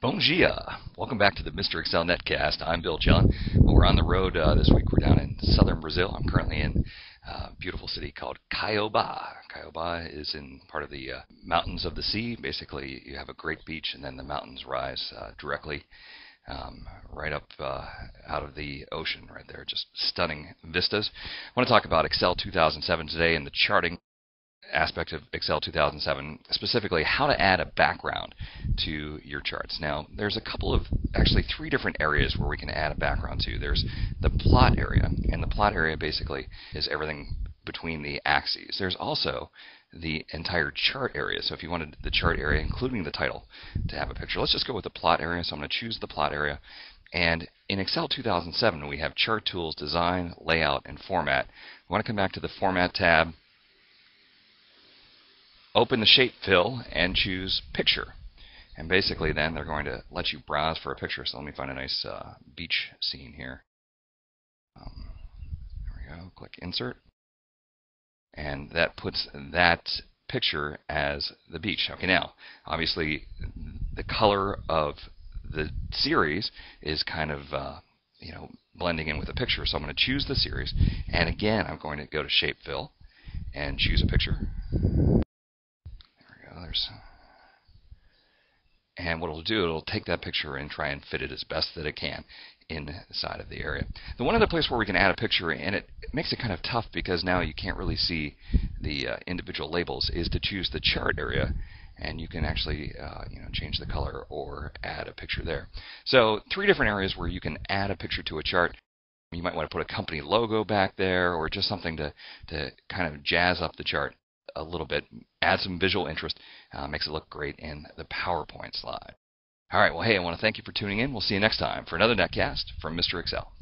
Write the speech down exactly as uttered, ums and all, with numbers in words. Bonjour. Welcome back to the Mister Excel Netcast. I'm Bill Jelen. We're on the road uh, this week. We're down in southern Brazil. I'm currently in a beautiful city called Caioba. Caioba is in part of the uh, mountains of the sea. Basically, you have a great beach and then the mountains rise uh, directly um, right up uh, out of the ocean right there. Just stunning vistas. I want to talk about Excel two thousand seven today and the charting aspect of Excel two thousand seven, specifically how to add a background to your charts. Now there's a couple of, actually three different areas where we can add a background to. There's the plot area, and the plot area basically is everything between the axes. There's also the entire chart area, so if you wanted the chart area including the title to have a picture. Let's just go with the plot area, so I'm going to choose the plot area. And in Excel two thousand seven we have Chart Tools, Design, Layout, and Format. We want to come back to the Format tab, open the shape fill and choose picture, and basically then they're going to let you browse for a picture. So let me find a nice uh, beach scene here. Um, there we go, click insert, and that puts that picture as the beach. Okay, now obviously the color of the series is kind of uh, you know, blending in with the picture, so I'm going to choose the series, and again I'm going to go to shape fill and choose a picture. And what it'll do, it'll take that picture and try and fit it as best that it can inside of the area. The one other place where we can add a picture, and it makes it kind of tough because now you can't really see the uh, individual labels, is to choose the chart area, and you can actually uh, you know, change the color or add a picture there. So three different areas where you can add a picture to a chart. You might want to put a company logo back there or just something to, to kind of jazz up the chart a little bit, add some visual interest, uh, makes it look great in the PowerPoint slide. All right, well, hey, I want to thank you for tuning in. We'll see you next time for another Netcast from Mister Excel.